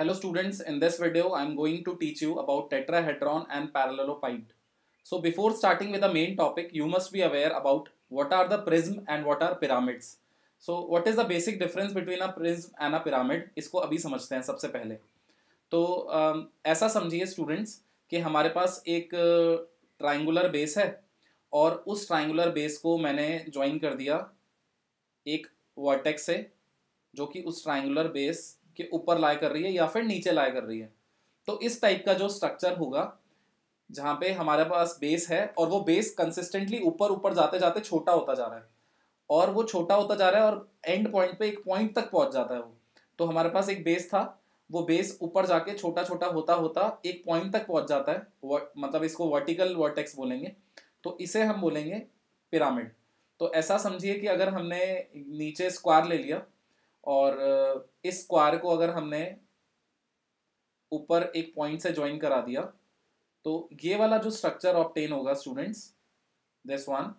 Hello students, in this video I am going to teach you about tetrahedron and parallelepiped. So before starting with the main topic, you must be aware about what are the prism and what are pyramids. So what is the basic difference between a prism and a pyramid, इसको अभी समझते हैं सबसे पहले. तो ऐसा समझिए students कि हमारे पास एक triangular base है और उस triangular base को मैंने join कर दिया एक वर्टेक्स से जो कि उस ट्राइंगुलर बेस के ऊपर लाए कर रही है या फिर नीचे लाए कर रही है. तो इस टाइप का जो स्ट्रक्चर होगा जहाँ पे हमारे पास बेस है और वो बेस कंसिस्टेंटली ऊपर ऊपर जाते जाते छोटा होता जा रहा है और वो छोटा होता जा रहा है और एंड पॉइंट पे एक पॉइंट तक पहुँच जाता है वो. तो हमारे पास एक बेस था, वो बेस ऊपर जाके छोटा छोटा होता होता एक पॉइंट तक पहुँच जाता है, मतलब इसको वर्टिकल वर्टेक्स बोलेंगे. तो इसे हम बोलेंगे पिरामिड. तो ऐसा समझिए कि अगर हमने नीचे स्क्वायर ले लिया और इस स्क्वायर को अगर हमने ऊपर एक पॉइंट से ज्वाइन करा दिया तो ये वाला जो स्ट्रक्चर ऑब्टेन होगा स्टूडेंट्स, दिस वन,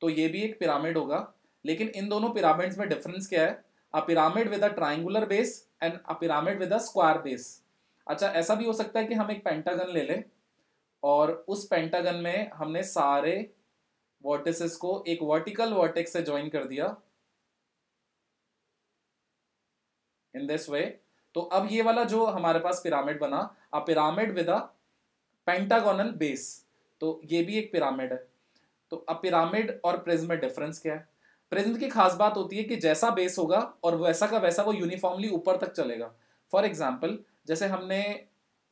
तो ये भी एक पिरामिड होगा. लेकिन इन दोनों पिरामिड्स में डिफरेंस क्या है? A pyramid with a triangular base and a pyramid with a square base. अच्छा, ऐसा भी हो सकता है कि हम एक पेंटागन ले लें और उस पेंटागन में हमने सारे वर्टिसेस को एक वर्टिकल वर्टेक्स से ज्वाइन कर दिया इन दिस वे. तो अब ये वाला जो हमारे पास पिरामिड बना, a pyramid with a pentagonal base, तो ये भी एक पिरामिड है. तो अ पिरामिड और प्रिज्म में डिफरेंस क्या है? प्रिज्म की खास बात होती है कि जैसा बेस होगा और वैसा का वैसा वो यूनिफॉर्मली ऊपर तक चलेगा. फॉर एग्जाम्पल, जैसे हमने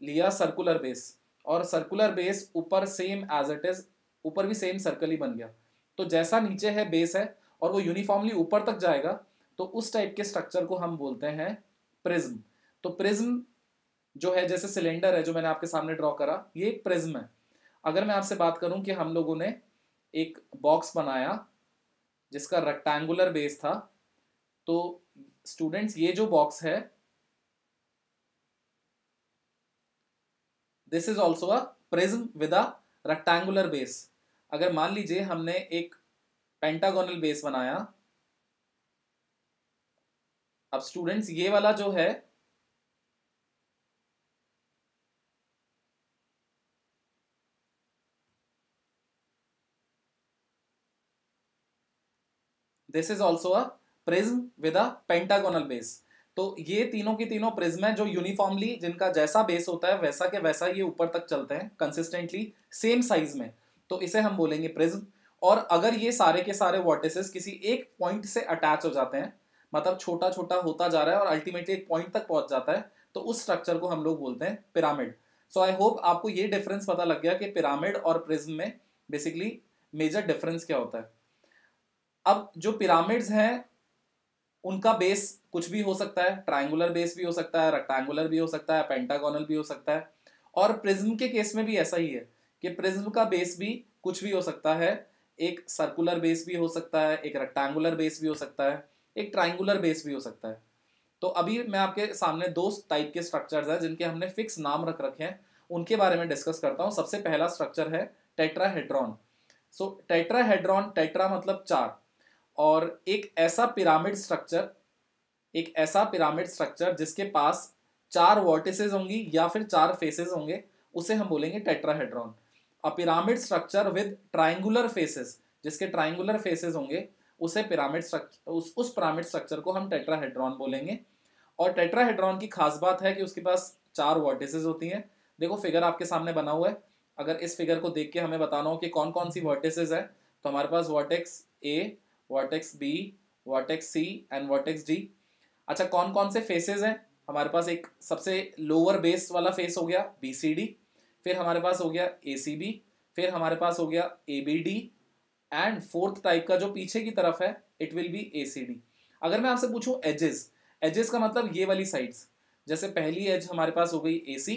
लिया सर्कुलर बेस और सर्कुलर बेस ऊपर सेम एज इट इज, ऊपर भी सेम सर्कल ही बन गया. तो जैसा नीचे है बेस है और वो यूनिफॉर्मली ऊपर तक जाएगा, तो उस टाइप के स्ट्रक्चर को हम बोलते हैं प्रिज्म. तो प्रिज्म जो है, जैसे सिलेंडर है जो मैंने आपके सामने ड्रॉ करा, ये एक प्रिज्म है. अगर मैं आपसे बात करूं कि हम लोगों ने एक बॉक्स बनाया जिसका रेक्टेंगुलर बेस था, तो स्टूडेंट्स ये जो बॉक्स है this is also a prism with a rectangular base. अगर मान लीजिए हमने एक पेंटागोनल बेस बनाया, अब स्टूडेंट्स ये वाला जो है this is also a prism with a pentagonal base. तो ये तीनों की तीनों प्रिज्म है जो यूनिफॉर्मली, जिनका जैसा बेस होता है वैसा के वैसा ये ऊपर तक चलते हैं कंसिस्टेंटली सेम साइज में, तो इसे हम बोलेंगे प्रिज्म. और अगर ये सारे के सारे वर्टिसेस किसी एक पॉइंट से अटैच हो जाते हैं, मतलब छोटा छोटा होता जा रहा है और अल्टीमेटली एक पॉइंट तक पहुंच जाता है, तो उस स्ट्रक्चर को हम लोग बोलते हैं पिरामिड. सो आई होप आपको ये डिफरेंस पता लग गया कि पिरामिड और प्रिज्म में बेसिकली मेजर डिफरेंस क्या होता है. अब जो पिरामिड्स हैं उनका बेस कुछ भी हो सकता है, ट्रायंगुलर बेस भी हो सकता है, रेक्टेंगुलर भी हो सकता है, पेंटागोनल भी हो सकता है. और प्रिज्म के केस में भी ऐसा ही है कि प्रिज्म का बेस भी कुछ भी हो सकता है, एक सर्कुलर बेस भी हो सकता है, एक रेक्टेंगुलर बेस भी हो सकता है, एक ट्रायंगुलर बेस भी हो सकता है. तो अभी मैं आपके सामने दो टाइप के स्ट्रक्चर्स हैं जिनके हमने फिक्स नाम रख रखे हैं, उनके बारे में डिस्कस करता हूँ. सबसे पहला स्ट्रक्चर है टेट्राहेड्रॉन. सो टेट्राहेड्रॉन, टेट्रा मतलब चार, और एक ऐसा पिरामिड स्ट्रक्चर जिसके पास चार वर्टिसेस होंगी या फिर चार फेसेस होंगे, उसे हम बोलेंगे tetrahedron. A pyramid structure with triangular faces, जिसके ट्रायंगुलर फेसेस होंगे, उसे पिरामिड स्ट्रक्चर, उस पिरामिड स्ट्रक्चर को हम टेट्राहेड्रॉन बोलेंगे. और टेट्राहेड्रॉन की खास बात है कि उसके पास चार वर्टिसेस होती हैं. देखो फिगर आपके सामने बना हुआ है, अगर इस फिगर को देख के हमें बताना हो कि कौन कौन सी वर्टिसेस है, तो हमारे पास vertex A, vertex B, vertex C and vertex D. अच्छा, कौन कौन से फेसेस हैं? हमारे पास एक सबसे लोअर बेस वाला फेस हो गया बी सी डी, फिर हमारे पास हो गया ए सी बी, फिर हमारे पास हो गया A B D, and fourth type का जो पीछे की तरफ है it will be A C D. अगर मैं आपसे पूछूं एजेस, एजेस का मतलब ये वाली साइड्स, जैसे पहली एज हमारे पास हो गई ए सी,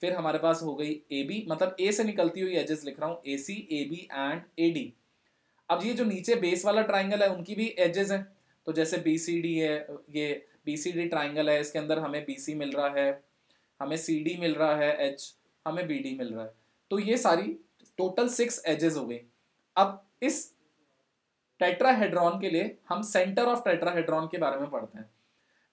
फिर हमारे पास हो गई ए बी, मतलब ए से निकलती हुई एजेस लिख रहा हूँ, A C, A B and A D. अब ये जो नीचे बेस वाला ट्राइंगल है उनकी भी एजेस हैं, तो जैसे बी सी डी है, ये बी सी डी ट्राइंगल है, इसके अंदर हमें बी सी मिल रहा है, हमें सी डी मिल रहा है, एच, हमें बी डी मिल रहा है. तो ये सारी टोटल 6 एजेस हो गई. अब इस टेट्राहेड्रॉन के लिए हम सेंटर ऑफ टेट्राहेड्रॉन के बारे में पढ़ते हैं.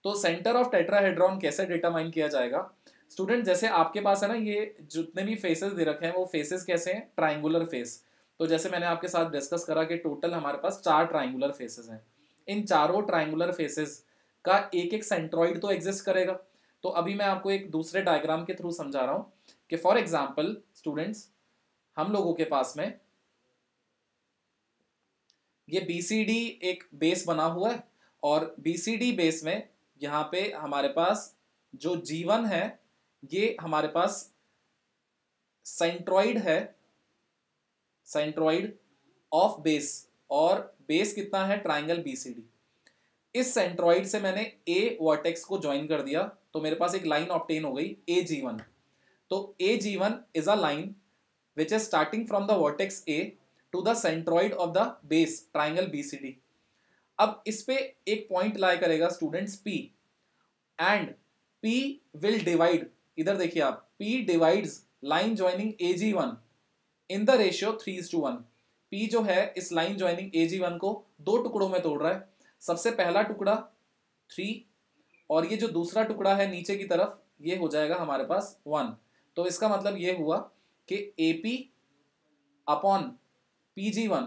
तो सेंटर ऑफ टेट्राहेड्रॉन कैसे डिटरमाइन किया जाएगा स्टूडेंट? जैसे आपके पास है ना, ये जितने भी फेसेस दे रखे हैं वो फेसेस कैसे हैं? Triangular face. तो जैसे मैंने आपके साथ डिस्कस करा कि टोटल हमारे पास 4 ट्रायंगुलर फेसेस हैं। इन चारों ट्रायंगुलर फेसेस का एक एक सेंट्रॉइड तो एग्जिस्ट करेगा। तो अभी मैं आपको एक दूसरे डायग्राम के थ्रू समझा रहा हूँ कि फॉर एग्जाम्पल स्टूडेंट्स, हम लोगों के पास में ये BCD एक बेस बना हुआ है और BCD बेस में यहाँ पे हमारे पास जो G1 है ये हमारे पास सेंट्रॉइड है, सेंट्रॉइड ऑफ बेस, और बेस कितना है? Triangle BCD। इस सेंट्रॉइड से मैंने A वर्टेक्स को ज्वाइन कर दिया तो मेरे पास एक लाइन ऑब्टेन हो गई AG1। तो AG1 is a line which is starting from the vertex A to the centroid of the base triangle BCD। अब इस पे एक पॉइंट लाया करेगा students P, and P will divide, इधर देखिए आप, P divides line joining AG1 in the ratio 3:1। P जो है इस line joining AG1 को 2 टुकड़ों में तोड़ रहा है। सबसे पहला टुकड़ा 3 और ये जो दूसरा टुकड़ा है नीचे की तरफ ये हो जाएगा हमारे पास 1। तो इसका मतलब ये हुआ कि AP/PG1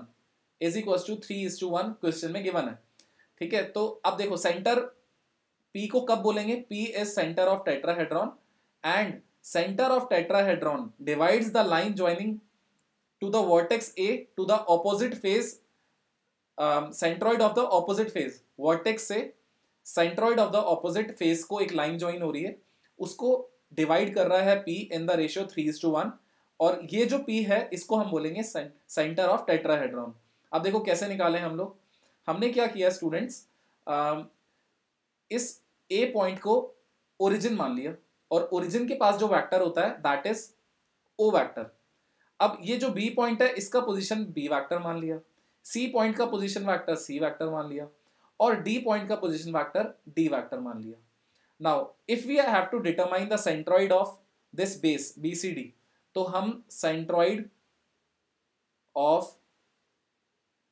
is equals to 3:1 question में गिवन है, ठीक है। तो अब देखो सेंटर P को कब बोलेंगे? P is centre of tetrahedron and centre of tetrahedron divides the line joining to the vertex A to the opposite face, centroid of the opposite face. Vertex से centroid of the opposite face को एक line join हो रही है, उसको divide कर रहा है P इन द रेशियो 3:1 और ये जो P है इसको हम बोलेंगे सेंटर ऑफ टेट्राहेड्रॉन। अब देखो कैसे निकाले हम लोग। हमने क्या किया स्टूडेंट्स, इस A पॉइंट को ओरिजिन मान लिया और ओरिजिन के पास जो वेक्टर होता है दैट इज O वेक्टर। अब ये जो B पॉइंट है इसका पोजीशन B वेक्टर मान लिया, C पॉइंट का पोजीशन वेक्टर C वेक्टर मान लिया और D पॉइंट का पोजीशन वेक्टर D वेक्टर मान लिया। Now if we have to determine the centroid of this base BCD, तो हम सेंट्रॉइड ऑफ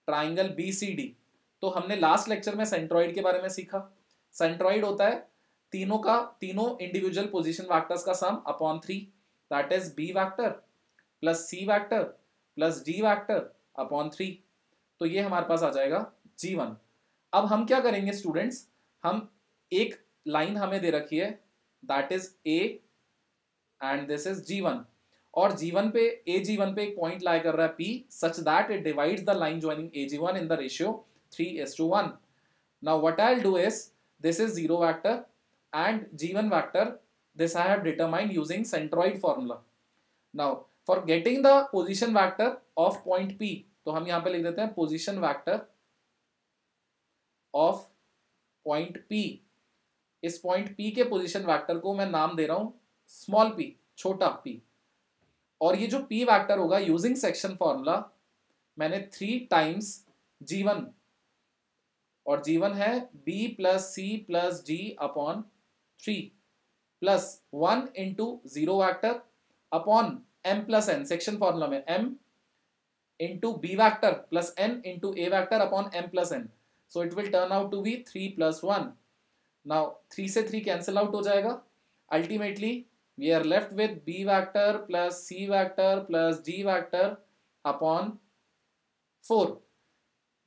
ट्राइंगल BCD, तो हमने लास्ट लेक्चर में सेंट्रॉइड के बारे में सीखा। सेंट्रॉइड होता है तीनों इंडिविजुअल पोजीशन वेक्टर्स का sum upon 3, that is B vector plus C vector plus D vector upon 3। तो ये हमारे पास आ जाएगा G1। अब हम क्या करेंगे स्टूडेंट्स, हम एक लाइन हमें दे रखी है that is A and this is G1 और G1 पे AG1 पे एक पॉइंट लाया कर रहा है P such that it divides the line joining AG1 in the ratio 3:1। Now what I'll do is this is 0 vector and G1 vector, this I have determined using centroid formula। Now for getting the position vector of point P, तो हम यहाँ पे लिख देते हैं position vector of point P। इस point P के position vector को मैं नाम दे रहा हूँ small p, छोटा p, और ये जो P वेक्टर होगा यूजिंग सेक्शन फॉर्मूला मैंने 3 टाइम्स G1, और G1 है B+C+D/3 plus 1 × 0 vector upon M+N, section formula में M × B vector + N × A vector upon M+N। So it will turn out to be 3+1। Now 3 से 3 cancel out हो जाएगा। Ultimately we are left with B vector plus C vector plus D vector upon 4।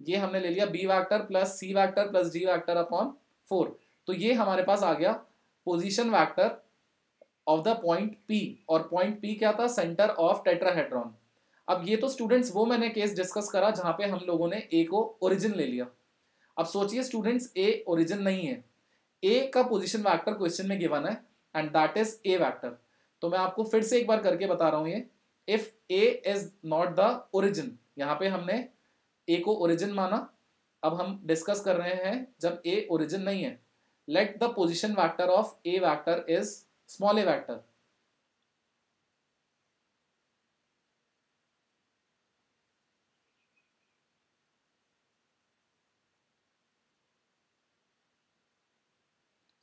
ये हमने ले लिया B vector plus C vector plus D vector upon 4। तो ये हमारे पास आ गया position vector of the point P, और point P क्या था? center of tetrahedron। अब ये तो students वो मैंने केस डिस्कस करा जहाँ पे हम लोगों ने A को origin ले लिया। अब सोचिए students, A origin नहीं है, A का position vector question में given है and that is A vector। तो मैं आपको फिर से एक बार करके बता रहा हूँ ये, if A is not the origin, यहाँ पे हमने A को origin माना, अब हम डिस्कस कर रहे हैं जब A origin नहीं है, let the position vector of A vector is small a vector।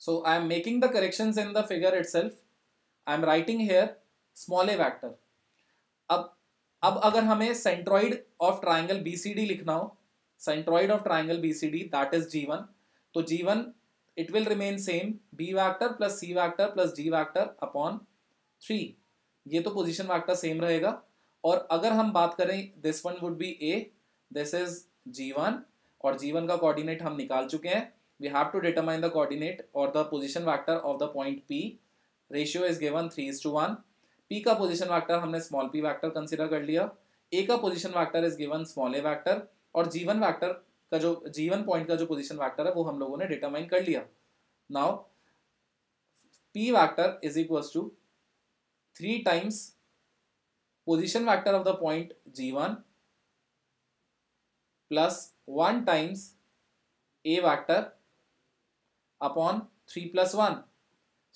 So I am making the corrections in the figure itself, I am writing here small a vector। अब अगर हमें centroid of triangle BCD लिखना हो, centroid of triangle BCD that is G1, तो G1 it will remain same, b vector plus c vector plus d vector upon 3. ये तो position vector same रहेगा. और अगर हम बात करें, this one would be a, this is g1 और g1 का कोऑर्डिनेट हम निकाल चुके हैं. We have to determine the coordinate और the position vector of the point p. Ratio is given 3:1. p का पोजिशन वैक्टर हमने स्मॉल p वैक्टर कंसिडर कर लिया. a का position vector is given small a vector और g1 vector का जो g1 point का जो पोजिशन वैक्टर है वो हम लोगों ने डिटरमाइन कर लिया. Now p vector is equals to 3 times position vector of the point g1 plus 1 times a vector upon 3 plus 1.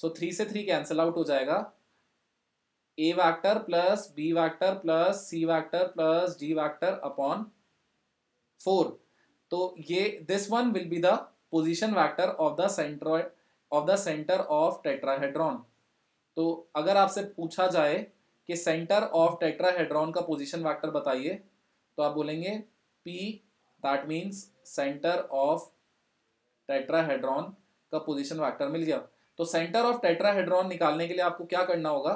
so 3 से 3 कैंसिल आउट हो जाएगा. a vector plus b vector plus c vector plus d vector upon 4. तो ये this one will be the position vector of the center of tetrahedron. तो अगर आपसे पूछा जाए कि सेंटर ऑफ टेट्राहेड्रॉन का पोजीशन वेक्टर बताइए तो आप बोलेंगे P, that means centre of tetrahedron का पोजीशन वेक्टर मिल गया. तो सेंटर ऑफ टेट्राहेड्रॉन निकालने के लिए आपको क्या करना होगा,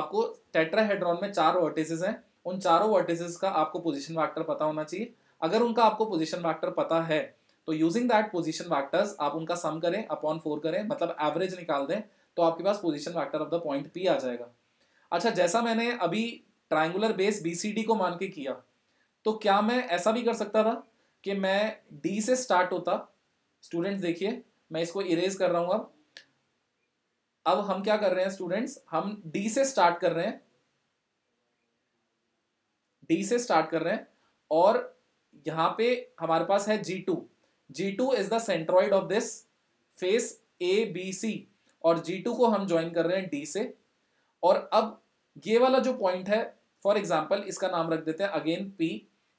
आपको टेट्राहेड्रॉन में 4 वर्टिसेस हैं, उन चारों वर्टिसेस का आपको पोजीशन वेक्टर पता होना चाहिए. अगर उनका आपको पोजीशन वेक्टर पता है तो यूजिंग दैट पोजीशन वेक्टर्स आप उनका सम करें, अपॉन 4 करें, मतलब एवरेज निकाल दें, तो आपके पास position vector of the point P आ जाएगा. अच्छा, जैसा मैंने अभी ट्रायंगुलर बेस BCD को मान के किया, तो क्या मैं ऐसा भी कर सकता था कि मैं D से स्टार्ट होता. स्टूडेंट्स देखिए, मैं इसको इरेज कर रहा हूँ. अब हम क्या कर रहे हैं स्टूडेंट्स, हम D से स्टार्ट कर रहे हैं, D से स्टार्ट कर रहे हैं और यहाँ पे हमारे पास है G2. G2 is the centroid of this face ABC और G2 को हम ज्वाइन कर रहे हैं D से. और अब ये वाला जो पॉइंट है, फॉर एग्जांपल इसका नाम रख देते हैं अगेन P.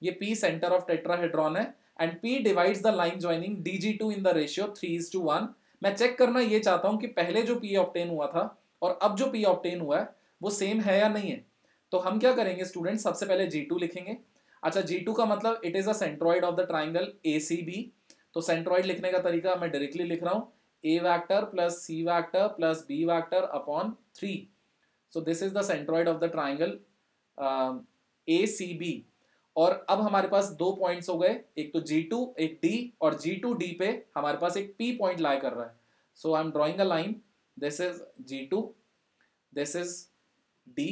ये P सेंटर ऑफ टेट्राहेड्रॉन है and P divides the line joining DG2 in the ratio 3:1. मैं चेक करना ये चाहता हूँ कि पहले जो P ऑब्टेन हुआ था और अब जो P ऑब्टेन हुआ है वो सेम है या नहीं है. तो हम क्या करेंगे स्टूडेंट, सबसे पहले G2 लिखेंगे. अच्छा, G2 का मतलब it is a centroid of the triangle ACB. तो सेंट्रॉइड लिखने का तरीका मैं डायरेक्टली लिख रहा हूँ, a vector plus c vector plus b vector upon 3. So this is the centroid of the triangle ACB. और अब हमारे पास दो पॉइंट्स हो गए, एक तो G2 एक D, और G2D पे हमारे पास एक P पॉइंट लाई कर रहा है. So I am drawing a line. This is G2, this is D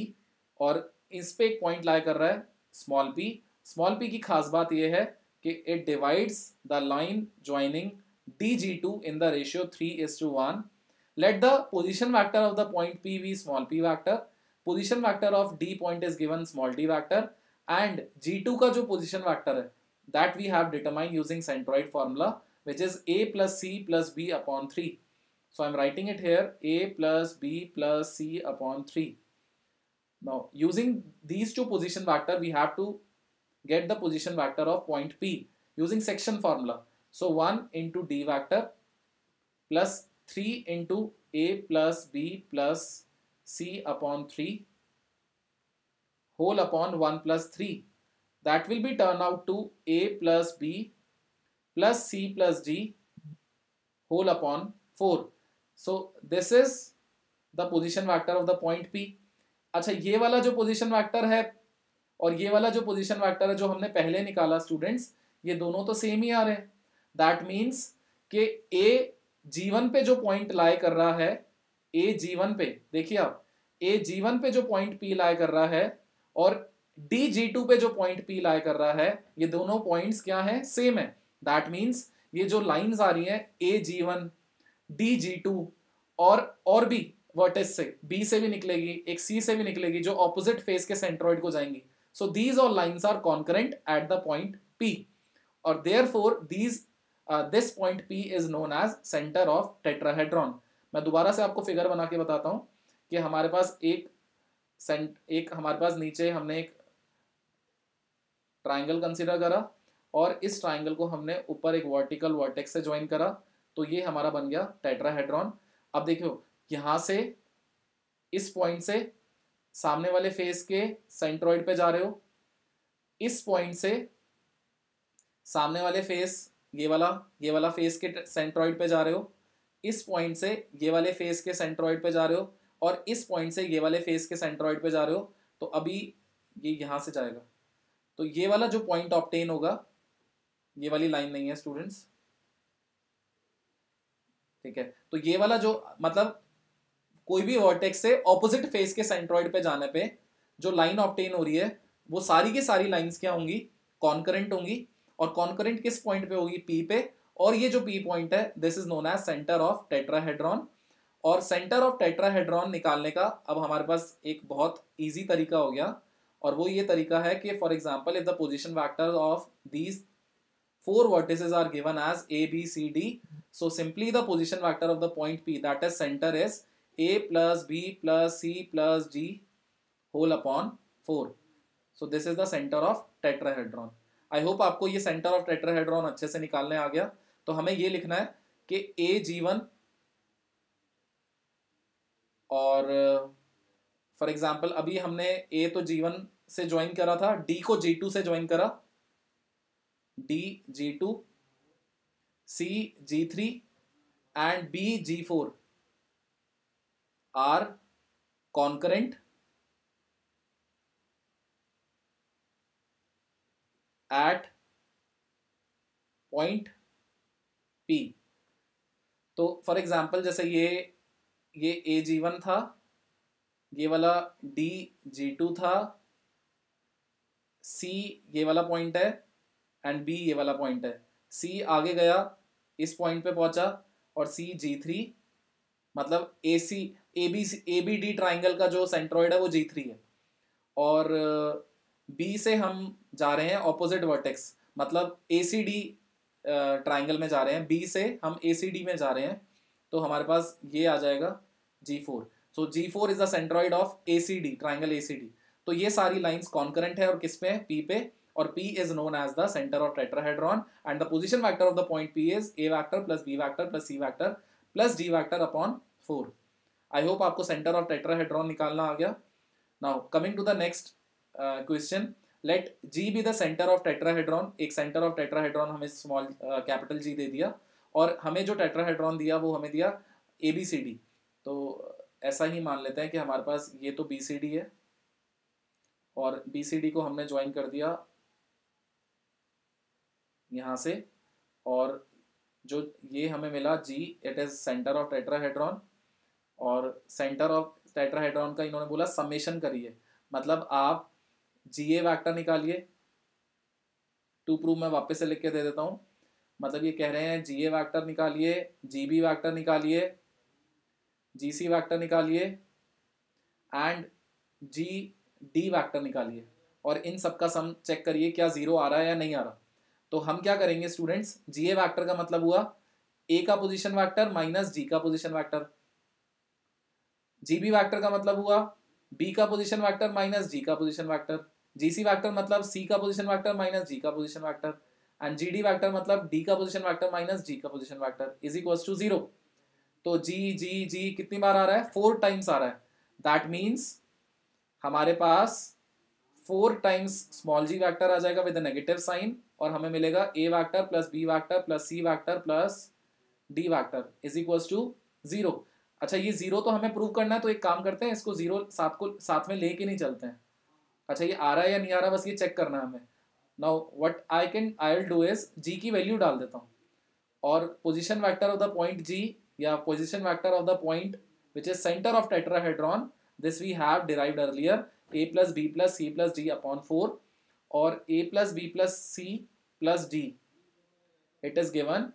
और इस पे एक पॉइंट लाई कर रहा है small p. Small p की खास बात यह है कि it divides the line joining DG2 in the ratio 3:1. Let the position vector of the point P be small p vector. Position vector of D point is given small d vector and G2 का जो position vector है that we have determined using centroid formula, which is a plus c plus b upon 3. So I am writing it here, a plus b plus c upon 3. Now using these two position vector we have to get the position vector of point P using section formula. So 1 into d vector plus 3 into a plus b plus c upon 3 whole upon 1 plus 3. That will be turned out to a plus b plus c plus d whole upon 4. So this is the position vector of the point P. अच्छा, ये वाला जो position vector है और ये वाला जो position vector है जो हमने पहले निकाला स्टूडेंट्स, ये दोनों तो सेम ही आ रहे हैं. That means के a g1 पे जो पॉइंट लाई कर रहा है, a g1 पे देखिए आप, a g1 पे जो पॉइंट p लाई कर रहा है और d g2 पे जो पॉइंट p लाई कर रहा है, ये दोनों पॉइंट्स क्या हैं, सेम है. दैट मीन्स ये जो लाइंस आ रही हैं a g1 d g2 और भी वर्टेक्स से b से भी निकलेगी, एक c से भी निकलेगी जो ऑपोजिट फेस के सेंट्रोइड को जाएंगी. So these all lines are concurrent at the point p और therefore these this point P is known as center of tetrahedron. मैं दोबारा से आपको फिगर बना के बताता हूँ कि हमारे पास एक हमारे पास नीचे हमने एक ट्राइंगल कंसीडर करा और इस ट्राइंगल को हमने ऊपर एक वर्टिकल वर्टेक्स से ज्वाइन करा, तो ये हमारा बन गया टेट्राहेड्रॉन. अब देखियो, यहाँ से इस पॉइंट से सामने वाले फेस के सेंट्रोइड पे जा रहे हो, इस पॉइंट से सामने वाले फेस, ये वाला फेस के सेंट्रोइड पे जा रहे हो, इस पॉइंट से ये वाले फेस के सेंट्रॉइड पे जा रहे हो और इस पॉइंट से ये वाले फेस के सेंट्रॉइड पे जा रहे हो, तो अभी ये यहाँ से जाएगा, तो ये वाला जो पॉइंट ऑब्टेन होगा, ये वाली लाइन नहीं है स्टूडेंट्स, ठीक है, तो ये वाला जो मतलब कोई भी वर्टेक्स से ऑपोजिट फेस के सेंट्रॉइड पे जाने पे जो लाइन ऑब्टेन हो रही है वो सारी की सारी लाइंस क्या होंगी, कॉन्करेंट होंगी, और कॉन्करेंट किस पॉइंट पे होगी, पी पे, और ये जो पी पॉइंट है this is known as centre of tetrahedron. और सेंटर ऑफ टेट्राहेड्रॉन निकालने का अब हमारे पास एक बहुत ईजी तरीका हो गया, और वो ये तरीका है कि for example if the position vector of these four vertices are given as A, B, C, D. So simply the position vector of the point P, that is center, is A plus B plus C plus D whole upon 4. So this is the center of tetrahedron. I hope आपको ये center of tetrahedron अच्छे से निकालने आ गया। तो हमें ये लिखना है कि A G1 और for example अभी हमने A तो G1 से join करा था, D को G2 से join करा, D G2, C G3 and B G4 are concurrent at point P. तो फॉर एग्जाम्पल जैसे ये AG1 था, ये वाला DG2 था, C ये वाला पॉइंट है एंड बी ये वाला पॉइंट है, सी आगे गया इस पॉइंट पे पहुंचा और सी G3, मतलब ए बी डी ट्राइंगल का जो सेंट्रॉइड है वो G3 है, और बी से हम जा रहे हैं ऑपोजिट वर्टेक्स, मतलब ACD ट्राइंगल में जा रहे हैं, बी से हम ACD में जा रहे हैं, तो हमारे पास ये आ जाएगा G4। So G4 is the centroid of ACD triangle ACD। तो ये सारी लाइन्स कॉन्करेंट है और किस पे, पी पे, और P is known as the center of tetrahedron and the position vector of the point P is A vector plus B vector plus C vector plus D vector upon 4. I hope आपको center of tetrahedron निकालना आ गया। Now coming to the next question, let G be the center of tetrahedron। एक center of tetrahedron हमें small capital G दे दिया और हमें जो tetrahedron दिया वो हमें दिया ABCD। तो ऐसा ही मान लेते हैं कि हमारे पास ये तो BCD है और BCD को हमने ज्वाइन कर दिया यहाँ से, और जो ये हमें मिला G, it is centre of tetrahedron, और सेंटर ऑफ टेट्राहेड्रॉन का इन्होंने बोला समेशन करिए, मतलब आप GA वेक्टर निकालिए। टू प्रूव मैं वापस से लिख के दे देता हूँ, मतलब ये कह रहे हैं GA वेक्टर निकालिए, GB वेक्टर निकालिए, GC वेक्टर निकालिए एंड GD वेक्टर निकालिए, और इन सब का सम चेक करिए क्या जीरो आ रहा है या नहीं आ रहा। तो हम क्या करेंगे स्टूडेंट्स, जीए वेक्टर का मतलब हुआ ए का पोजीशन वेक्टर माइनस जी का पोजीशन वेक्टर, जीबी वेक्टर का मतलब हुआ बी का पोजीशन वेक्टर माइनस जी का पोजीशन वेक्टर, जीसी वेक्टर मतलब सी का पोजीशन वेक्टर माइनस जी का position vector and GD vector मतलब डी का पोजीशन वेक्टर माइनस जी का position vector is equals to 0। तो जी जी जी कितनी बार आ रहा है, 4 टाइम्स आ रहा है, दैट मीन्स हमारे पास 4 टाइम्स स्मॉल जी वेक्टर आ जाएगा विद नेगेटिव साइन, और हमें मिलेगा A vector plus B vector plus C vector plus D vector is equals to 0। अच्छा ये 0 तो हमें प्रूव करना है, तो एक काम करते हैं इसको 0 साथ में लेके नहीं चलते हैं। अच्छा ये आ रहा है या नहीं आ रहा, बस ये चेक करना है हमें। Now what I will do is G की वैल्यू डाल देता हूँ, और position vector of the point G या position vector of the point which is centre of tetrahedron, this we have derived earlier, A plus B plus C plus D upon 4, और A plus B plus C plus D it is given,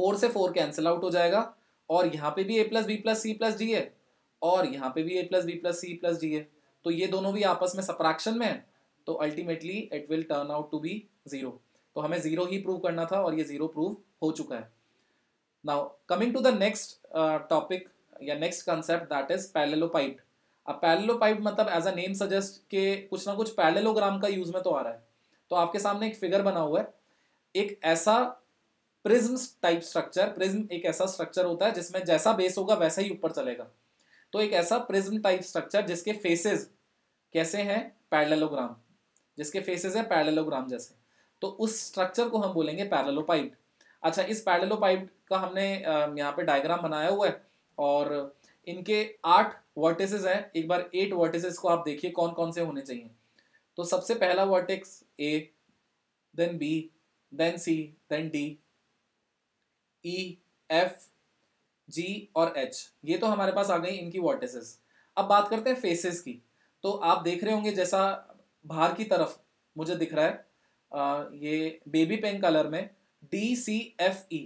4 से 4 cancel out हो जाएगा, और यहाँ पे भी A plus B plus C plus D है और यहाँ पे भी A plus B plus C plus D है, तो ये दोनों भी आपस में सब्ट्रैक्शन में है, तो ultimately it will turn out to be 0। तो हमें 0 ही प्रूव करना था और ये 0 प्रूव हो चुका है। Now coming to the next topic या next concept, that is parallelepiped. अब पैरेललोपाइप्ड मतलब एज अ नेम सजेस्ट के कुछ ना कुछ पैरेललोग्राम का यूज में तो आ रहा है। तो आपके सामने एक फिगर बना हुआ है, एक ऐसा प्रिज्म टाइप स्ट्रक्चर, प्रिज्म एक ऐसा स्ट्रक्चर होता है जिसमें जैसा बेस होगा वैसा ही ऊपर चलेगा, तो एक ऐसा प्रिज्म टाइप स्ट्रक्चर जिसके फेसेस कैसे हैं, पैरेललोग्राम, जिसके फेसेस हैं पैरेललोग्राम जैसे, तो उस स्ट्रक्चर को हम बोलेंगे पैरेललोपाइप्ड। अच्छा, इस पैरेललोपाइप्ड का हमने यहाँ पे डायग्राम बनाया हुआ है और इनके 8 वर्टिसेस हैं। एक बार 8 वर्टिसेस को आप देखिए कौन कौन से होने चाहिए। तो सबसे पहला vertex A, then B, then C, then D, E, F, G और एच। ये तो हमारे पास आ गई इनकी वर्टिसेस। अब बात करते हैं फेसेस की। तो आप देख रहे होंगे जैसा बाहर की तरफ मुझे दिख रहा है ये बेबी पिंक कलर में डी सी एफ ई,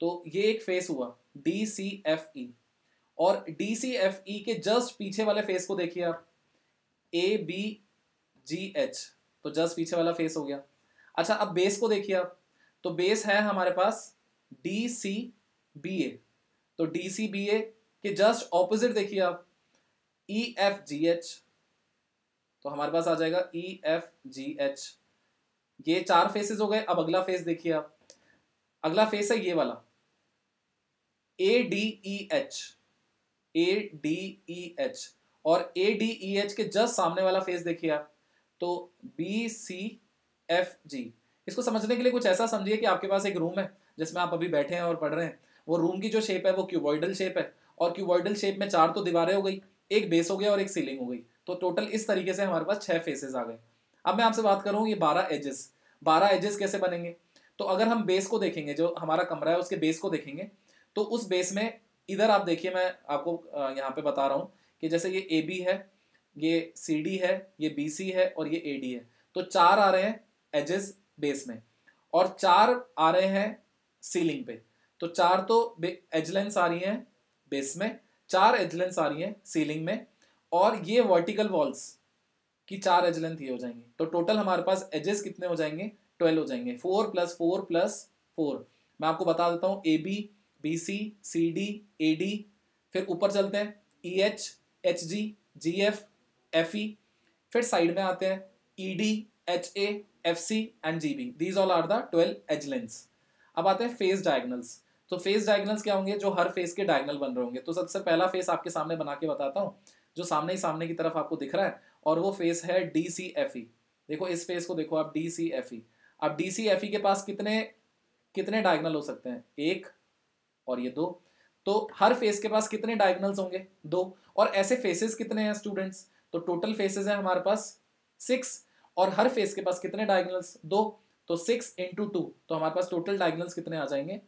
तो ये एक फेस हुआ डी सी एफ ई। और डी सी एफ ई के जस्ट पीछे वाले फेस को देखिए आप, ए बी जी एच, तो जस्ट पीछे वाला फेस हो गया। अच्छा, अब बेस को देखिए आप, तो बेस है हमारे पास डी सी बी ए, तो डी सी बी ए के जस्ट ऑपोजिट देखिए आप ई एफ जी एच, तो हमारे पास आ जाएगा ई एफ जी एच। ये 4 फेसेस हो गए। अब अगला फेस देखिए आप, अगला फेस है ये वाला A D E H, A D E H. और ए डी ई एच के जस्ट सामने वाला फेस देखिए आप, तो बी सी एफ जी। इसको समझने के लिए कुछ ऐसा समझिए कि आपके पास एक रूम है जिसमें आप अभी बैठे हैं और पढ़ रहे हैं। वो रूम की जो शेप है वो क्यूबॉइडल शेप है, और क्यूबॉइडल शेप में 4 तो दीवारें हो गई, एक बेस हो गया और एक सीलिंग हो गई। तो टोटल इस तरीके से हमारे पास 6 फेसेस आ गए। अब मैं आपसे बात करूँ ये 12 एजेस कैसे बनेंगे। तो अगर हम बेस को देखेंगे, जो हमारा कमरा है उसके बेस को देखेंगे, तो उस बेस में इधर आप देखिए, मैं आपको यहाँ पे बता रहा हूँ कि जैसे ये ए बी है, ये सी डी है, ये बी सी है और ये ए डी है। तो 4 आ रहे हैं एजेस बेस में और 4 आ रहे हैं सीलिंग पे। तो 4 तो एजलेंस आ रही हैं बेस में, 4 एजलेंस आ रही हैं सीलिंग में, और ये वर्टिकल वॉल्स कि 4 एज लेंथ ये हो जाएंगे। तो टोटल हमारे पास एजेस कितने हो जाएंगे? 12 हो जाएंगे। 4 + 4 + 4। मैं आपको बता देता हूँ, A B, B C, C D, A D, फिर ऊपर चलते हैं E H, H G, G F, F E, फिर साइड में आते हैं E D, H A, F C and G B. These all are the 12 edge lengths. अब आते हैं फेस डायगनल्स। तो फेस डायगनल्स क्या होंगे? जो हर फेस के डायगनल बन रहे होंगे। तो सबसे पहला फेस आपके सामने बना के बताता हूँ, जो सामने ही सामने की तरफ आपको दिख रहा है, और वो फेस है डी सी एफ ई। देखो इस फेस को देखो आप, डी सी एफ ई। अब डी सी एफ ई के पास कितने डायगनल हो सकते हैं? 1 और ये 2। तो हर फेस के पास कितने डायगनल्स होंगे? 2। और ऐसे फेसेस कितने हैं स्टूडेंट्स? तो टोटल फेसेस हैं हमारे पास 6 और हर फेस के पास कितने डायगनल्स? 2। तो 6 × 2, तो हमारे पास टोटल डायगनल्स कितने आ जाएंगे?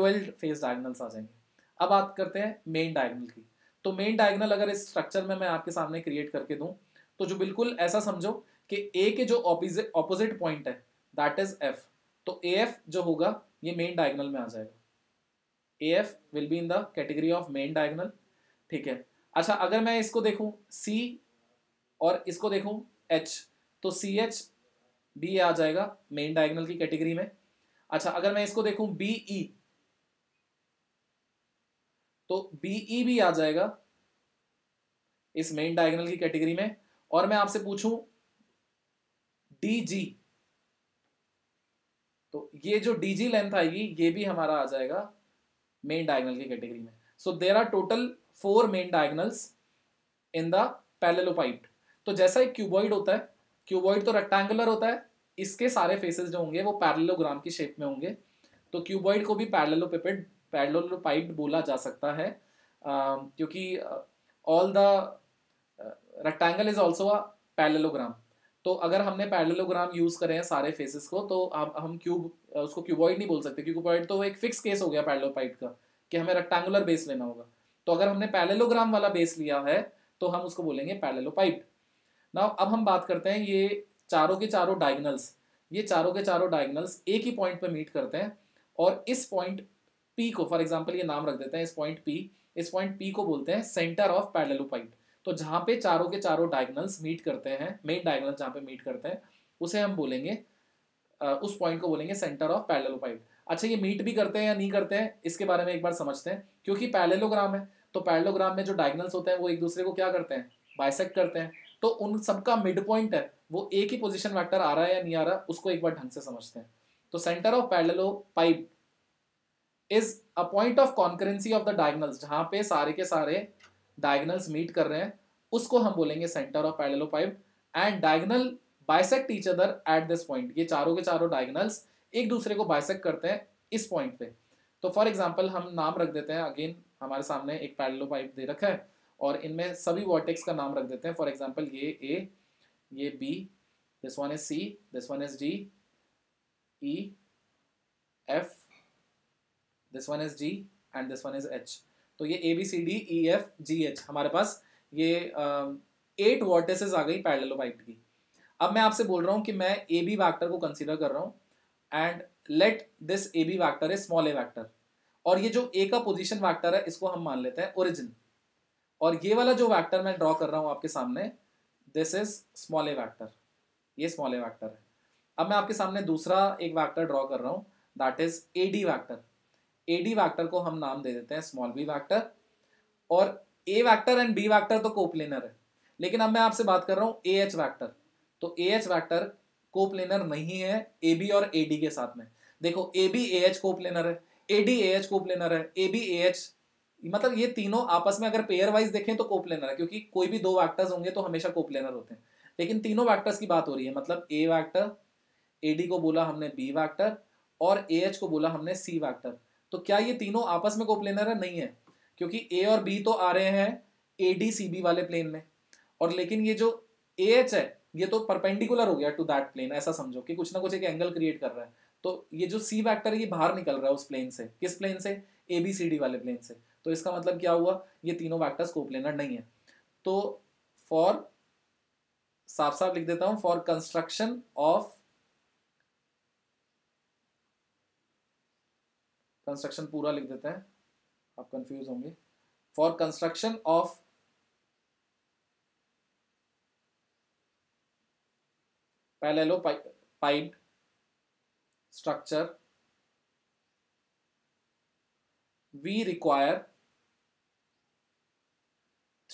12 फेस डायगनल्स आ जाएंगे। अब बात करते हैं मेन डायगनल की। तो मेन डायगनल अगर इस स्ट्रक्चर में मैं आपके सामने क्रिएट करके दूं, तो जो बिल्कुल ऐसा समझो कि ए के जो ऑपोजिट पॉइंट है दैट इज एफ, तो ए एफ जो होगा ये मेन डायगनल में आ जाएगा। A F will be in the category of main diagonal, ठीक है। अच्छा, अगर मैं इसको देखूं सी और इसको देखूं एच, तो सी एच भी आ जाएगा मेन डायगनल की कैटेगरी में। अच्छा, अगर मैं इसको देखूं बी ई, तो बी ई भी आ जाएगा इस मेन डायगनल की कैटेगरी में। और मैं आपसे पूछूं डी जी, तो ये जो डी जी लेंथ आएगी ये भी हमारा आ जाएगा मेन डायगनल की कैटेगरी में। So there are total 4 main diagonals in the parallelepiped. तो जैसा एक क्यूबॉइड होता है, क्यूबॉइड तो रेक्टेंगुलर होता है, इसके सारे फेसेस जो होंगे वो पैरेललोग्राम की शेप में होंगे। तो क्यूबॉइड को भी पैरेललोपाइप्ड बोला जा सकता है, क्योंकि all the rectangle is also a parallelogram. तो अगर हमने पैरेललोग्राम यूज़ करें सारे फेसेस को, तो हम क्यूब, उसको क्यूबॉइड नहीं बोल सकते। क्यूबॉइड तो एक फिक्स केस हो गया पैरेललोपाइप्ड का, कि हमें रेक्टेंगुलर बेस लेना होगा। तो अगर हमने पैरेललोग्राम वाला बेस लिया है तो हम उसको बोलेंगे पैरेललोपाइप्ड। नाउ अब हम बात करते हैं ये चारों के चारों डायगनल्स, ये चारों के चारों डायगनल्स एक ही पॉइंट पर मीट करते हैं, और इस पॉइंट पी को, फॉर एग्जाम्पल ये नाम रख देते हैं, इस पॉइंट पी को बोलते हैं सेंटर ऑफ पैरेललोपाइप्ड। तो जहाँ पे चारों के चारों डायगनल्स मीट करते हैं, मेन डायगनल्स जहाँ पे मीट करते हैं, उसे हम बोलेंगे, उस पॉइंट को बोलेंगे सेंटर ऑफ पैरेललोपाइप्ड। अच्छा, ये मीट भी करते हैं या नहीं करते हैं इसके बारे में एक बार समझते हैं। क्योंकि पैरेललोग्राम है, तो पैरेललोग्राम में जो डायगनल्स होते हैं वो एक दूसरे को क्या करते हैं? बाइसेक्ट करते हैं। तो उन सबका मिड पॉइंट है वो एक ही पोजिशन वेक्टर आ रहा है या नहीं आ रहा, उसको एक बार ढंग से समझते हैं। तो centre of parallelepiped is a point of concurrency of the diagonals, जहाँ पे सारे के सारे डायगनल्स मीट कर रहे हैं, उसको हम बोलेंगे centre of parallelepiped. And diagonal bisect each other at this point, ये चारों के चारों डायगनल्स एक दूसरे को बाइसेक्ट करते हैं इस पॉइंट पे। तो फॉर एग्जांपल हम नाम रख देते हैं, अगेन हमारे सामने एक पैरेललोपाइप दे रखा है और इनमें सभी वर्टेक्स का नाम रख देते हैं। फॉर एग्जांपल ये A, ये B, this one is C, this one is D, E, F, this one is G and this one is H। तो ये A B C D E F G H हमारे पास ये 8 vertices आ गई पैरेललोपाइप की। अब मैं आपसे बोल रहा हूँ कि मैं ए बी वैक्टर को कंसीडर कर रहा हूँ and let this A B vector is small A vector, और ये जो ए का पोजीशन वैक्टर है इसको हम मान लेते हैं ओरिजिन, और ये वाला जो वैक्टर मैं ड्रॉ कर रहा हूँ आपके सामने this is small A vector, ये स्मॉल ए वैक्टर है। अब मैं आपके सामने दूसरा एक वैक्टर ड्रॉ कर रहा हूँ that is A D vector. A D vector को हम नाम दे देते हैं स्मॉल बी वैक्टर, और A vector and B vector तो कोप्लेनर है, लेकिन अब मैं आपसे बात कर रहा हूँ ए एच वैक्टर। तो ए एच वैक्टर कोप्लेनर नहीं है ए बी और ए डी के साथ में। देखो A B A H coplanar है, A D A H coplanar है, ए बी ए एच, मतलब ये तीनों आपस में अगर पेयर वाइज देखें तो कोप्लेनर है, क्योंकि कोई भी दो वैक्टर्स होंगे तो हमेशा कोप्लेनर होते हैं। लेकिन तीनों वैक्टर्स की बात हो रही है, मतलब ए वैक्टर, ए डी को बोला हमने बी वैक्टर और ए एच को बोला हमने सी वैक्टर। तो क्या ये तीनों आपस में कोप्लेनर है? नहीं है, क्योंकि ए और बी तो आ रहे हैं ए डी सी बी वाले प्लेन में, और लेकिन ये जो ए एच है ये तो परपेंडिकुलर हो गया टू दैट प्लेन, ऐसा समझो कि कुछ ना कुछ एक एंगल क्रिएट कर रहा है। तो ये जो सी वैक्टर है ये बाहर निकल रहा है उस प्लेन से, किस प्लेन से? ए बी सी डी वाले प्लेन से। तो इसका मतलब क्या हुआ? ये तीनों वैक्टर्स कोप्लेनर नहीं है। तो फॉर, साफ साफ लिख देता हूं, फॉर कंस्ट्रक्शन ऑफ, कंस्ट्रक्शन पूरा लिख देते हैं आप कंफ्यूज होंगे, for construction of parallelepiped structure we require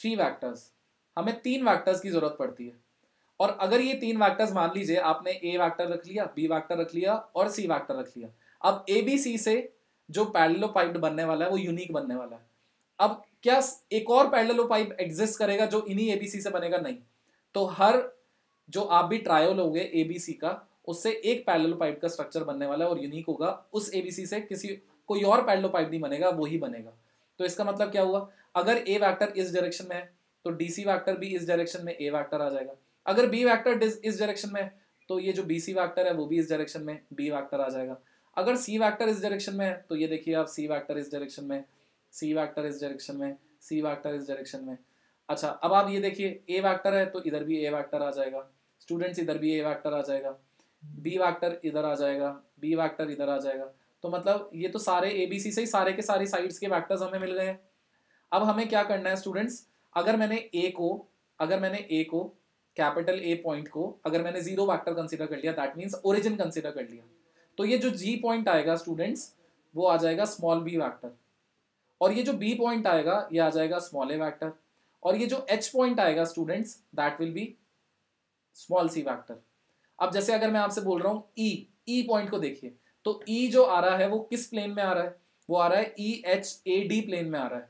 3 vectors, हमें 3 vectors की जरूरत पड़ती है। और अगर ये 3 vectors मान लीजिए आपने A vector रख लिया, B vector रख लिया और C vector रख लिया, अब A B C से जो पैरेललोपाइप्ड बनने वाला है वो यूनिक बनने वाला है। अब क्या एक और पैरेललोपाइप एग्जिस्ट करेगा जो इन्हीं A B C से बनेगा? नहीं। तो हर जो आप भी ट्रायल लोगे ए बी सी का, उससे एक पैरेललोपाइप का स्ट्रक्चर बनने वाला है और यूनिक होगा। उस ए बी सी से किसी कोई और पैरेललोपाइप नहीं बनेगा, वो ही बनेगा। तो इसका मतलब क्या हुआ? अगर ए वैक्टर इस डायरेक्शन में है तो डी सी वैक्टर भी इस डायरेक्शन में ए वैक्टर आ जाएगा। अगर बी वैक्टर इस डायरेक्शन में है तो ये जो बी सी वैक्टर है वो भी इस डायरेक्शन में बी वैक्टर आ जाएगा। अगर सी वैक्टर इस डायरेक्शन में है तो ये देखिए आप, सी वैक्टर इस डायरेक्शन में, सी वैक्टर इस डायरेक्शन में, सी वैक्टर इस डायरेक्शन में। अच्छा, अब आप ये देखिए ए वैक्टर है तो इधर भी ए वैक्टर आ जाएगा, स्टूडेंट्स इधर भी ए वैक्टर आ जाएगा, बी वैक्टर इधर आ जाएगा, बी वैक्टर इधर आ जाएगा। तो मतलब ये तो सारे ए बी सी से ही सारे के सारी साइड्स के वैक्टर्स हमें मिल गए हैं। अब हमें क्या करना है स्टूडेंट्स? अगर मैंने ए को कैपिटल ए पॉइंट को अगर मैंने 0 वैक्टर कंसिडर कर लिया, दैट मीन्स ओरिजिन कंसिडर कर लिया, तो ये जो जी पॉइंट आएगा स्टूडेंट्स वो आ जाएगा स्मॉल बी वैक्टर, और ये जो बी पॉइंट आएगा ये आ जाएगा स्मॉल ए वैक्टर, और ये जो एच पॉइंट आएगा students that will be small C vector. अब जैसे अगर मैं आपसे बोल रहा हूँ ई पॉइंट को देखिए, तो ई जो आ रहा है वो किस प्लेन में आ रहा है? वो आ रहा है E H A D plane में आ रहा है,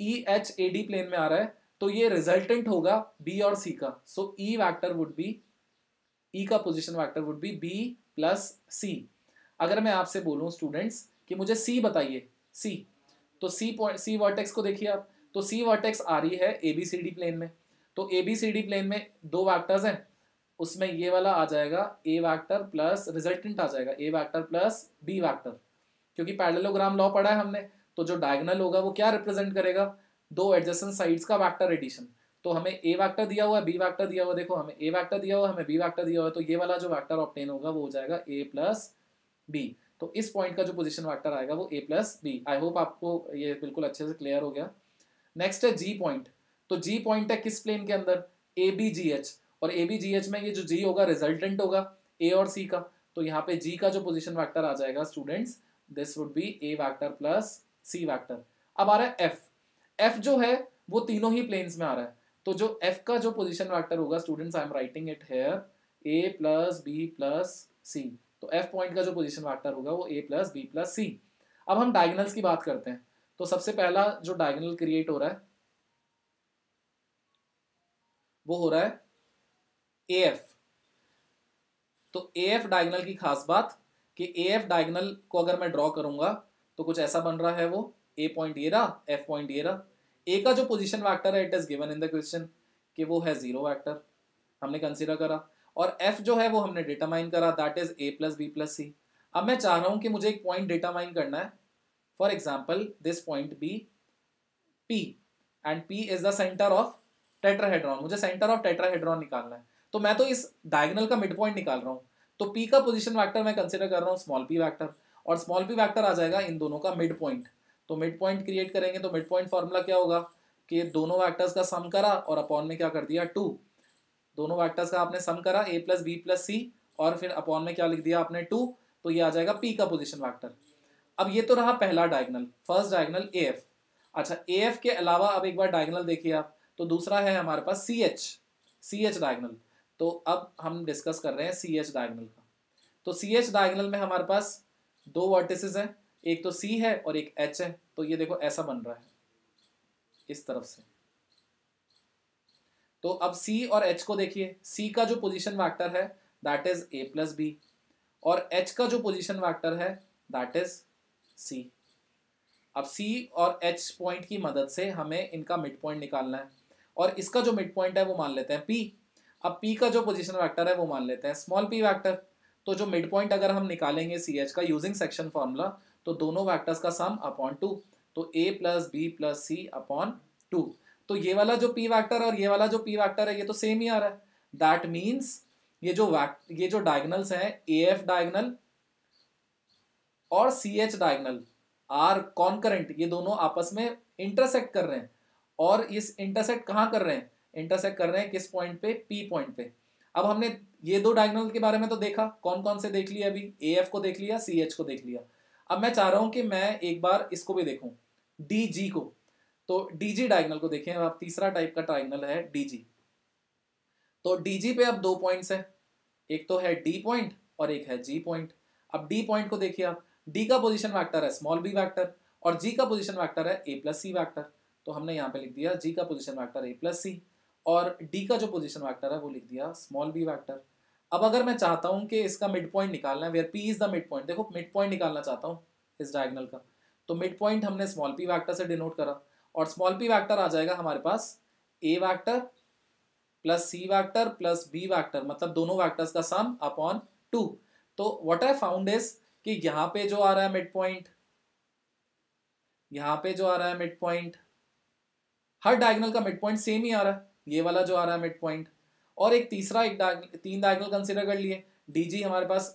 E H A D plane में आ रहा है। तो ये रिजल्टेंट होगा बी और सी का। So E vector would be, E का position vector would be B plus C. अगर मैं आपसे बोलूँ स्टूडेंट्स कि मुझे सी बताइए, सी, तो सी पॉइंट, सी वर्टेक्स को देखिए आप, तो सी वर्टेक्स आ रही है A B C D plane में। तो A B C D plane में 2 वैक्टर्स हैं, उसमें ये वाला आ जाएगा ए वैक्टर प्लस, रिजल्टेंट आ जाएगा A vector plus B vector, क्योंकि पैरेललोग्राम लॉ पढ़ा है हमने। तो जो डायगोनल होगा वो क्या रिप्रेजेंट करेगा? 2 एडजेसेंट साइड्स का वैक्टर एडिशन। तो हमें ए वैक्टर दिया हुआ है, बी वैक्टर दिया हुआ, देखो हमें ए वैक्टर दिया हुआ, हमें बी वैक्टर दिया हुआ, तो ये वाला जो वैक्टर ऑब्टेन होगा वो हो जाएगा ए प्लस बी। तो इस पॉइंट का जो पोजिशन वैक्टर आएगा वो A plus B. I hope आपको ये बिल्कुल अच्छे से क्लियर हो गया। नेक्स्ट है जी पॉइंट। तो जी पॉइंट है किस प्लेन के अंदर? ए बी जी एच, और ए बी जी एच में ये जो जी होगा रिजल्टेंट होगा ए और सी का। तो यहाँ पे जी का जो पोजीशन वेक्टर आ जाएगा students this would be A vector plus C vector. अब आ रहा है एफ। एफ जो है वो तीनों ही प्लेन्स में आ रहा है। तो जो एफ का जो पोजीशन वेक्टर होगा students, I am writing it here, A plus B plus C. तो एफ पॉइंट का जो पोजीशन वेक्टर होगा वो A plus B plus C. अब हम डायगनल्स की बात करते हैं। तो सबसे पहला जो डायगनल क्रिएट हो रहा है वो हो रहा है AF। तो AF डायगोनल की खास बात कि AF डायगोनल को अगर मैं ड्रॉ करूंगा तो कुछ ऐसा बन रहा है वो A पॉइंट ये रहा, F पॉइंट ये रहा। A का जो पोजीशन वेक्टर है it is given in the question कि वो है 0 वेक्टर, हमने कंसीडर करा। और F जो है वो हमने डिटरमाइन करा, that is A plus B plus C. अब मैं चाह रहा हूँ कि मुझे एक पॉइंट डिटरमाइन करना है, for example this point be P and P is the centre of tetrahedron. मुझे सेंटर ऑफ टेट्राहेड्रॉन निकालना है, तो मैं तो इस डायगोनल का मिड पॉइंट निकाल रहा हूँ। तो P का पोजीशन वेक्टर मैं कंसीडर कर रहा हूँ स्मॉल p वेक्टर, और स्मॉल p वेक्टर आ जाएगा इन दोनों का मिड पॉइंट। तो मिड पॉइंट क्रिएट करेंगे, तो मिड पॉइंट फॉर्मूला क्या होगा कि दोनों वेक्टर्स का सम करा और अपॉन में क्या कर दिया 2। दोनों वेक्टर्स का आपने सम करा a plus B plus C और फिर अपॉन में क्या लिख दिया आपने 2। तो ये आ जाएगा p का पोजीशन वेक्टर। अब ये तो रहा पहला डायगनल, फर्स्ट डायगनल AF। अच्छा AF के अलावा अब एक बार डायगनल देखिए आप, तो दूसरा है हमारे पास CH डायगनल। तो अब हम डिस्कस कर रहे हैं CH डायगनल का। तो CH डायगनल में हमारे पास दो वर्टिसेस हैं, एक तो C है और एक H है। तो ये देखो ऐसा बन रहा है इस तरफ से। तो अब C और H को देखिए, C का जो पोजीशन वेक्टर है that is A plus B, और H का जो पोजीशन वेक्टर है दैट इज C। अब C और H पॉइंट की मदद से हमें इनका मिड पॉइंट निकालना है, और इसका जो मिड पॉइंट है वो मान लेते हैं P। अब P का जो पोजीशन वेक्टर है वो मान लेते हैं स्मॉल p वेक्टर। तो जो मिड पॉइंट अगर हम निकालेंगे CH का यूजिंग सेक्शन फार्मूला, तो दोनों वेक्टर्स का सम अपॉन 2। तो a plus B plus C upon 2। तो ये वाला जो p वेक्टर और ये वाला जो p वेक्टर है ये तो सेम ही आ रहा है। दैट मीन्स ये जो डायगनल्स हैं AF डायगनल और CH डायगनल आर कॉन्करेंट, ये दोनों आपस में इंटरसेक्ट कर रहे हैं। और इस इंटरसेक्ट कहाँ कर रहे हैं? इंटरसेक्ट कर रहे हैं किस पॉइंट पे? P पॉइंट पे। अब हमने ये दो डायगोनल के बारे में तो देखा, कौन कौन से देख लिया अभी, AF को देख लिया, CH को देख लिया। अब मैं चाह रहा हूँ कि मैं एक बार इसको भी देखूँ, DG को। तो DG डायगोनल को देखें अब, तीसरा टाइप का डायगोनल है DG। तो DG पे अब दो पॉइंट्स हैं, एक तो है D पॉइंट और एक है G पॉइंट। अब D पॉइंट को देखिए आप, D का पोजिशन वैक्टर है स्मॉल b वैक्टर और G का पोजिशन वैक्टर है A प्लस सी वैक्टर। तो हमने यहाँ पे लिख दिया G का position vector A plus C, और D का जो पोजीशन वेक्टर है वो लिख दिया स्मॉल b वेक्टर। अब अगर मैं चाहता हूँ कि इसका मिड पॉइंट निकालना है, where P is the mid point, देखो मिड पॉइंट निकालना चाहता हूँ इस डायगोनल का। तो मिड पॉइंट हमने स्मॉल p वेक्टर से डिनोट करा, और स्मॉल p वेक्टर आ जाएगा हमारे पास A vector plus C vector plus B vector, मतलब दोनों वेक्टर्स का सम अपॉन 2। तो व्हाट आई फाउंड इज कि यहाँ पे जो आ रहा है मिड पॉइंट, यहाँ पे जो आ रहा है मिड पॉइंट, हर डायगोनल का मिड पॉइंट सेम ही आ रहा है, ये वाला जो आ रहा है मिड पॉइंट। और एक तीसरा, एक तीन डायगोनल कंसीडर कर लिए। DG हमारे पास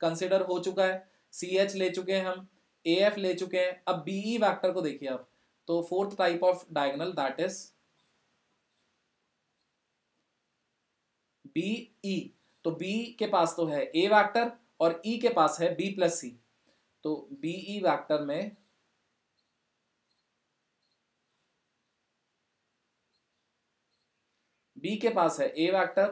कंसीडर हो चुका है, CH ले चुके हैं हम, AF ले चुके हैं। अब BE वेक्टर को देखिए आप। तो fourth type of diagonal that is BE। तो B के पास तो है A वेक्टर और E के पास है B प्लस सी। तो BE वेक्टर में B के पास है A वेक्टर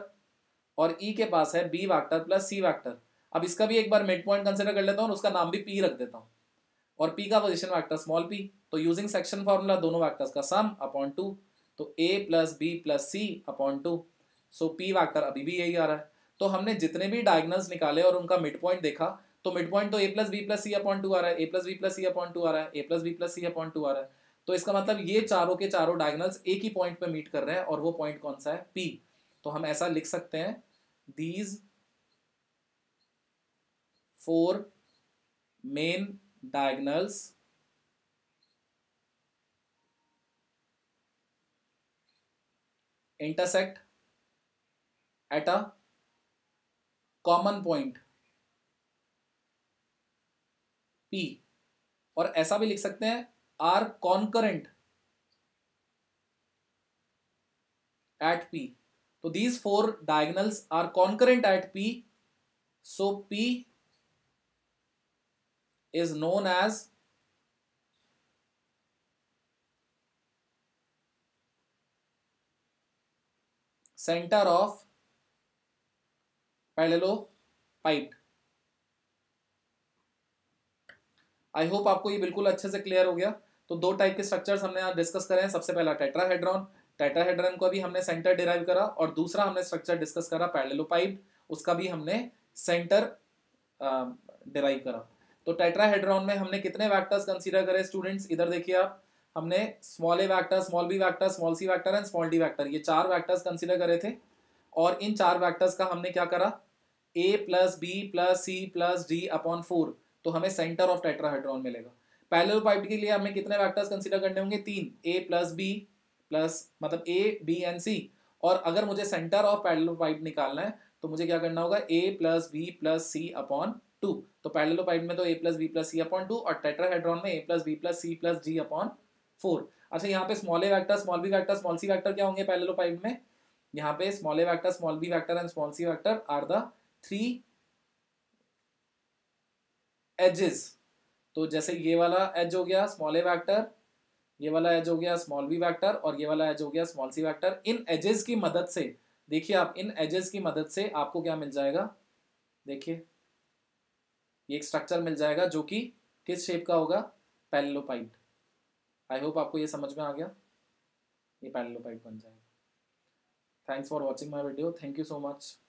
और E के पास है B vector plus C vector. अब इसका भी एक बार मिड पॉइंट कंसीडर कर लेता हूँ और उसका नाम भी P रख देता हूँ, और P का पोजीशन वेक्टर स्मॉल p। तो यूजिंग सेक्शन फार्मूला दोनों वेक्टर्स का सम अपॉन 2। तो A plus B plus C upon 2। So P vector अभी भी यही आ रहा है। तो हमने जितने भी डायगोनल्स निकाले और उनका मिड पॉइंट देखा, तो मिड पॉइंट तो A plus B plus C upon 2 आ रहा है, A plus B plus C upon 2 आ रहा है, A plus B plus C upon 2 आ रहा है। तो इसका मतलब ये चारों के चारों डायगोनल्स एक ही पॉइंट पे मीट कर रहे हैं, और वो पॉइंट कौन सा है? P। तो हम ऐसा लिख सकते हैं, these four main diagonals intersect at a common point P, और ऐसा भी लिख सकते हैं are concurrent at P. So these four diagonals are concurrent at P. So P is known as center of parallelepiped. I hope आपको ये बिल्कुल अच्छे से क्लियर हो गया। तो दो टाइप के स्ट्रक्चर्स हमने आज डिस्कस करे हैं। सबसे पहला टेट्राहेड्रॉन, टेट्राहेड्रॉन को भी हमने सेंटर डिराइव करा, और दूसरा हमने स्ट्रक्चर डिस्कस करा पैरेललोपाइप्ड, उसका भी हमने सेंटर डिराइव करा। तो टेट्राहेड्रॉन में हमने कितने वेक्टर्स कंसीडर करे स्टूडेंट्स, इधर देखिए आप, हमने small A vector, small B vector, small C vector and small D vector, ये चार वेक्टर्स कंसीडर करे थे। और इन चार वेक्टर्स का हमने क्या करा, A plus B plus C plus D upon 4, तो हमें सेंटर ऑफ टेट्राहेड्रॉन मिलेगा। पैरेललोपाइप्ड के लिए हमें कितने वेक्टर्स कंसीडर करने होंगे, 3, ए प्लस बी प्लस मतलब ए बी एंड सी। और अगर मुझे सेंटर ऑफ पैरेललोपाइप्ड निकालना है तो मुझे क्या करना होगा, A plus B plus C upon 2। तो पैरेललोपाइप्ड में तो A plus B plus C upon 2 और टेट्राहेड्रॉन में A plus B plus C plus D upon 4। अच्छा, यहाँ पे small A vector, small B vector, small C vector क्या होंगे पैरेललोपाइप्ड में, यहाँ पे small A vector, small B vector and small C vector are the 3 edges. तो जैसे ये वाला एज हो गया स्मॉल ए वेक्टर, ये वाला एज हो गया स्मॉल बी वेक्टर और ये वाला एज हो गया स्मॉल सी वेक्टर। इन एजेस की मदद से देखिए आप, इन एजेस की मदद से आपको क्या मिल जाएगा, देखिए ये एक स्ट्रक्चर मिल जाएगा जो कि किस शेप का होगा, पैरेललोपाइप्ड। आई होप आपको ये समझ में आ गया, ये पैरेललोपाइप्ड बन जाएगा। Thanks for watching my video, thank you so much.